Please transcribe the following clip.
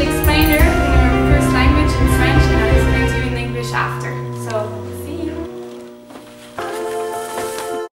explain everything in our first language in French, and I'll explain to you in English after. So.